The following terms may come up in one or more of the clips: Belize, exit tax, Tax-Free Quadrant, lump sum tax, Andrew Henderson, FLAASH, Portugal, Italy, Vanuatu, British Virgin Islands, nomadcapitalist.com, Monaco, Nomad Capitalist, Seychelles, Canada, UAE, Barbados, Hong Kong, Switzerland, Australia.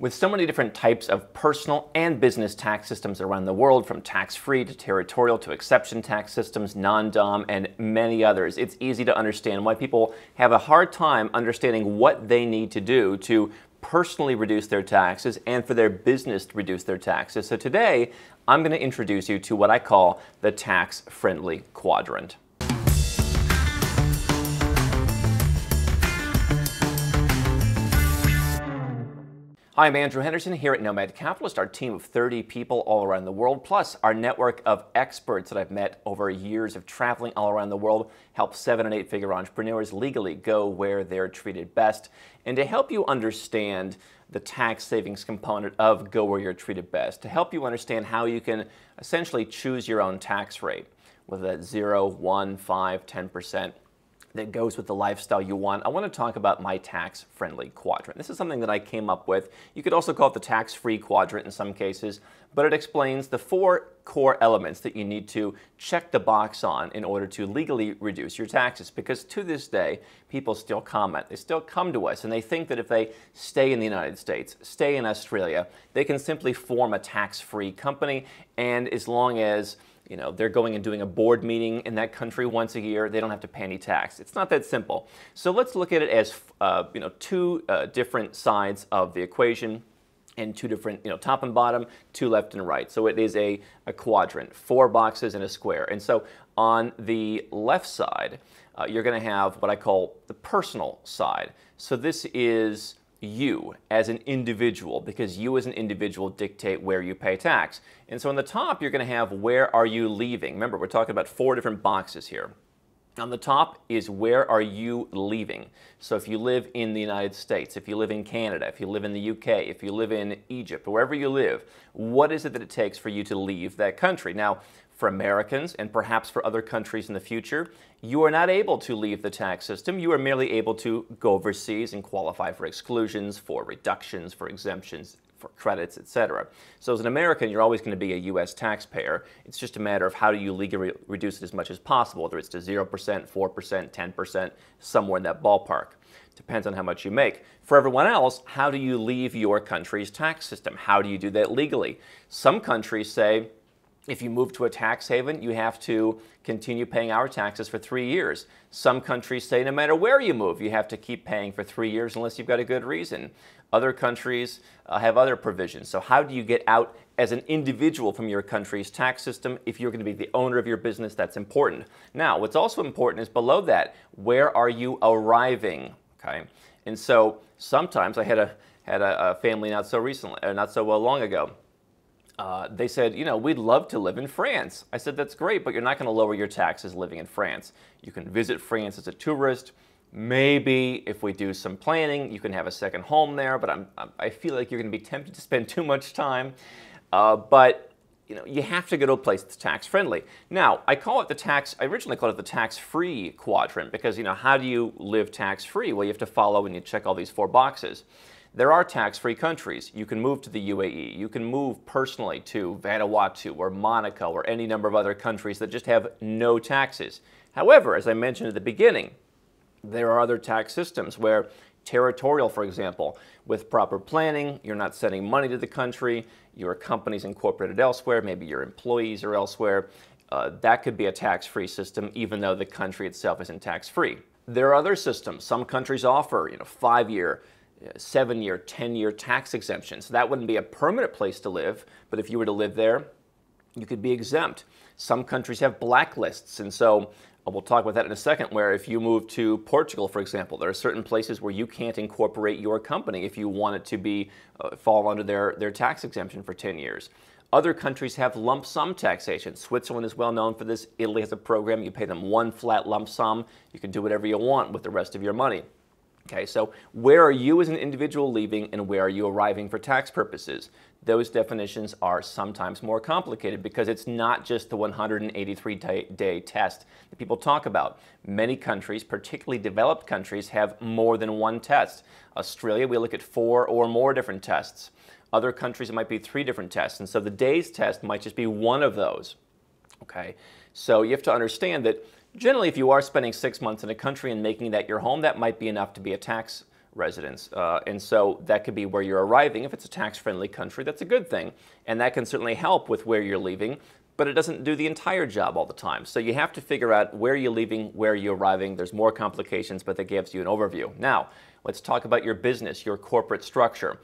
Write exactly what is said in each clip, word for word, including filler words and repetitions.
With so many different types of personal and business tax systems around the world, from tax-free to territorial to exception tax systems, non-dom, and many others, it's easy to understand why people have a hard time understanding what they need to do to personally reduce their taxes and for their business to reduce their taxes. So today, I'm going to introduce you to what I call the tax-friendly quadrant. Hi, I'm Andrew Henderson here at Nomad Capitalist, our team of thirty people all around the world, plus our network of experts that I've met over years of traveling all around the world, help seven and eight figure entrepreneurs legally go where they're treated best. And to help you understand the tax savings component of go where you're treated best, to help you understand how you can essentially choose your own tax rate, whether that's zero, one, five, ten percent. That goes with the lifestyle you want, I want to talk about my tax-friendly quadrant. This is something that I came up with. You could also call it the tax-free quadrant in some cases, but it explains the four core elements that you need to check the box on in order to legally reduce your taxes. Because to this day, people still comment. They still come to us, and they think that if they stay in the United States, stay in Australia, they can simply form a tax-free company, and as long as you know, they're going and doing a board meeting in that country once a year, they don't have to pay any tax. It's not that simple. So let's look at it as uh, you know, two uh, different sides of the equation and two different, you know, top and bottom, two left and right. So it is a, a quadrant, four boxes and a square. And so on the left side, uh, you're going to have what I call the personal side. So this is you as an individual, because you as an individual dictate where you pay tax. And so on the top, you're going to have where are you leaving. Remember, we're talking about four different boxes here. On the top is where are you leaving. So if you live in the United States, if you live in Canada, if you live in the U K, if you live in Egypt, wherever you live, what is it that it takes for you to leave that country? Now, for Americans and perhaps for other countries in the future, you are not able to leave the tax system. You are merely able to go overseas and qualify for exclusions, for reductions, for exemptions, for credits, et cetera. So as an American, you're always going to be a U S taxpayer. It's just a matter of how do you legally reduce it as much as possible, whether it's to zero percent, four percent, ten percent, somewhere in that ballpark. Depends on how much you make. For everyone else, how do you leave your country's tax system? How do you do that legally? Some countries say, if you move to a tax haven, you have to continue paying our taxes for three years. Some countries say no matter where you move, you have to keep paying for three years unless you've got a good reason. Other countries uh, have other provisions. So how do you get out as an individual from your country's tax system? If you're going to be the owner of your business, that's important. Now, what's also important is below that, where are you arriving? Okay, and so sometimes I had a, had a, a family not so recently, uh, not so well long ago. Uh, they said, you know, we'd love to live in France. I said, that's great, but you're not going to lower your taxes living in France. You can visit France as a tourist. Maybe if we do some planning, you can have a second home there, but I'm, I feel like you're going to be tempted to spend too much time. Uh, but, you know, you have to go to a place that's tax-friendly. Now, I call it the tax, I originally called it the tax-free quadrant because, you know, how do you live tax-free? Well, you have to follow and you check all these four boxes. There are tax-free countries. You can move to the U A E. You can move personally to Vanuatu or Monaco or any number of other countries that just have no taxes. However, as I mentioned at the beginning, there are other tax systems where territorial, for example, with proper planning, you're not sending money to the country, your company's incorporated elsewhere, maybe your employees are elsewhere. Uh, that could be a tax-free system even though the country itself isn't tax-free. There are other systems. Some countries offer, you know, five-year, seven-year, ten-year tax exemption. So that wouldn't be a permanent place to live, but if you were to live there, you could be exempt. Some countries have blacklists, and so we'll talk about that in a second, where if you move to Portugal, for example, there are certain places where you can't incorporate your company if you want it to be uh, fall under their, their tax exemption for ten years. Other countries have lump sum taxation. Switzerland is well known for this. Italy has a program. You pay them one flat lump sum. You can do whatever you want with the rest of your money. Okay, so where are you as an individual leaving and where are you arriving for tax purposes? Those definitions are sometimes more complicated because it's not just the one hundred eighty-three day test that people talk about. Many countries, particularly developed countries, have more than one test. Australia, we look at four or more different tests. Other countries, it might be three different tests. And so the day's test might just be one of those. Okay, so you have to understand that generally, if you are spending six months in a country and making that your home, that might be enough to be a tax residence. Uh, and so that could be where you're arriving. If it's a tax-friendly country, that's a good thing. And that can certainly help with where you're leaving, but it doesn't do the entire job all the time. So you have to figure out where you're leaving, where you're arriving. There's more complications, but that gives you an overview. Now, let's talk about your business, your corporate structure.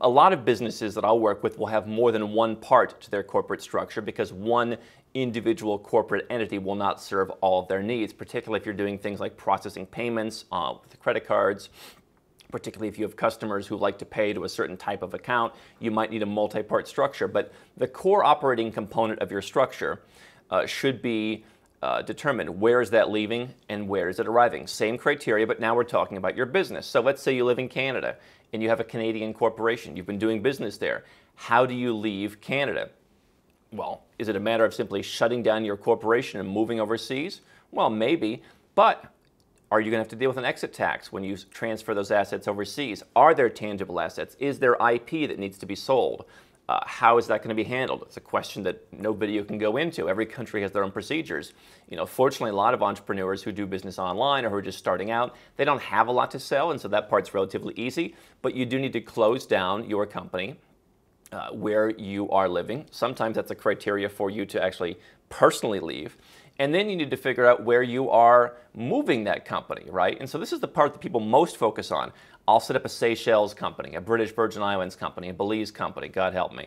A lot of businesses that I'll work with will have more than one part to their corporate structure because one individual corporate entity will not serve all of their needs, particularly if you're doing things like processing payments uh, with credit cards, particularly if you have customers who like to pay to a certain type of account, you might need a multi-part structure. But the core operating component of your structure uh, should be Uh, determine where is that leaving and where is it arriving. Same criteria, but now we're talking about your business. So let's say you live in Canada and you have a Canadian corporation. You've been doing business there. How do you leave Canada? Well, is it a matter of simply shutting down your corporation and moving overseas? Well, maybe, but are you going to have to deal with an exit tax when you transfer those assets overseas? Are there tangible assets? Is there I P that needs to be sold? Uh, how is that going to be handled? It's a question that no video can go into. Every country has their own procedures. You know, fortunately, a lot of entrepreneurs who do business online or who are just starting out, they don't have a lot to sell, and so that part's relatively easy. But you do need to close down your company uh, where you are living. Sometimes that's a criteria for you to actually personally leave. And then you need to figure out where you are moving that company, right? And so this is the part that people most focus on. I'll set up a Seychelles company, a British Virgin Islands company, a Belize company, God help me.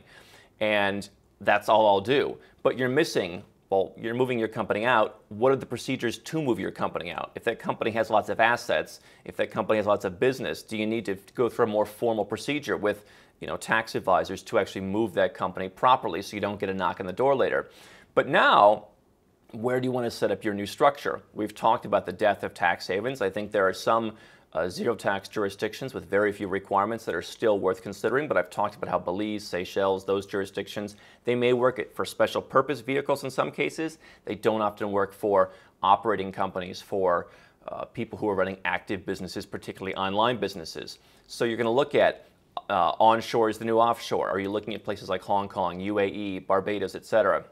And that's all I'll do. But you're missing, well, you're moving your company out. What are the procedures to move your company out? If that company has lots of assets, if that company has lots of business, do you need to go through a more formal procedure with, you know, tax advisors to actually move that company properly so you don't get a knock on the door later? But now, where do you want to set up your new structure? We've talked about the death of tax havens. I think there are some uh, zero-tax jurisdictions with very few requirements that are still worth considering, but I've talked about how Belize, Seychelles, those jurisdictions, they may work for special purpose vehicles in some cases. They don't often work for operating companies, for uh, people who are running active businesses, particularly online businesses. So you're going to look at uh, onshore is the new offshore. Are you looking at places like Hong Kong, U A E, Barbados, et cetera?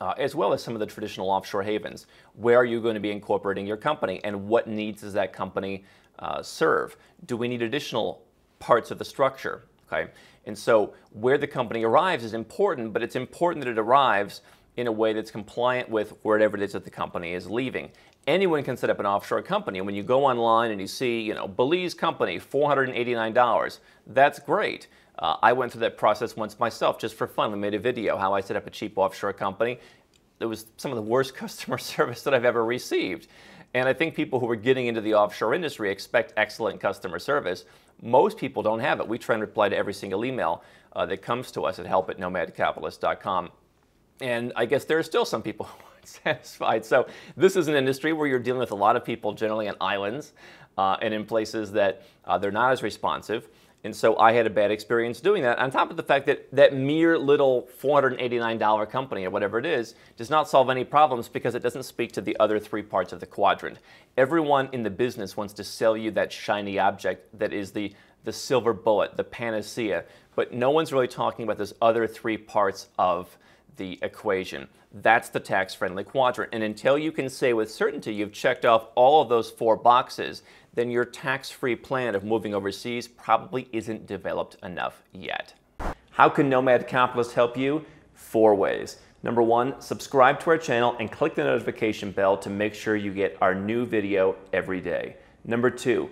Uh, as well as some of the traditional offshore havens. Where are you going to be incorporating your company, and what needs does that company uh, serve? Do we need additional parts of the structure? Okay, and so where the company arrives is important, but it's important that it arrives in a way that's compliant with wherever it is that the company is leaving. Anyone can set up an offshore company, and when you go online and you see, you know, Belize company, four hundred eighty-nine dollars, that's great. Uh, I went through that process once myself, just for fun. We made a video how I set up a cheap offshore company. It was some of the worst customer service that I've ever received. And I think people who are getting into the offshore industry expect excellent customer service. Most people don't have it. We try and reply to every single email uh, that comes to us at help at nomad capitalist dot com. And I guess there are still some people who aren't satisfied. So this is an industry where you're dealing with a lot of people, generally on islands uh, and in places that uh, they're not as responsive. And so I had a bad experience doing that, on top of the fact that that mere little four hundred eighty-nine dollar company or whatever it is does not solve any problems because it doesn't speak to the other three parts of the quadrant. Everyone in the business wants to sell you that shiny object that is the, the silver bullet, the panacea, but no one's really talking about those other three parts of the equation. That's the tax-friendly quadrant. And until you can say with certainty you've checked off all of those four boxes, then your tax-free plan of moving overseas probably isn't developed enough yet. How can Nomad Capitalist help you? Four ways. Number one, subscribe to our channel and click the notification bell to make sure you get our new video every day. Number two,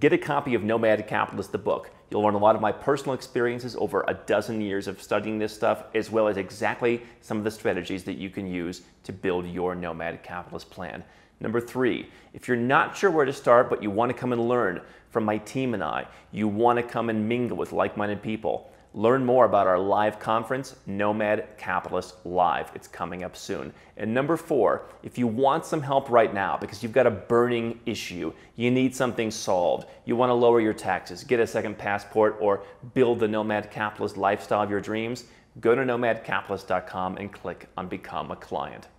get a copy of Nomad Capitalist, the book. You'll learn a lot of my personal experiences over a dozen years of studying this stuff, as well as exactly some of the strategies that you can use to build your Nomad Capitalist plan. Number three, if you're not sure where to start, but you want to come and learn from my team and I, you want to come and mingle with like-minded people, learn more about our live conference, Nomad Capitalist Live. It's coming up soon. And number four, if you want some help right now because you've got a burning issue, you need something solved, you want to lower your taxes, get a second passport, or build the Nomad Capitalist lifestyle of your dreams, go to nomad capitalist dot com and click on Become a Client.